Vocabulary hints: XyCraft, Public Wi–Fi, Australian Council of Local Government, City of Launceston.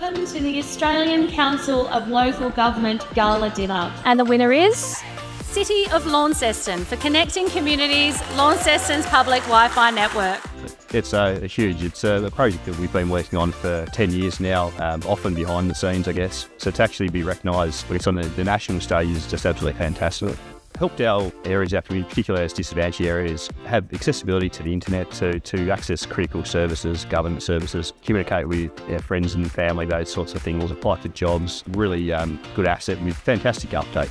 Welcome to the Australian Council of Local Government Gala Dinner. And the winner is City of Launceston for connecting communities, Launceston's public Wi-Fi network. It's a project that we've been working on for 10 years now, often behind the scenes, I guess. So to actually be recognised on the national stage is just absolutely fantastic. Helped our areas out, particularly as disadvantaged areas, have accessibility to the internet to access critical services, government services, communicate with our friends and family, those sorts of things, apply for jobs. Really good asset with fantastic uptake.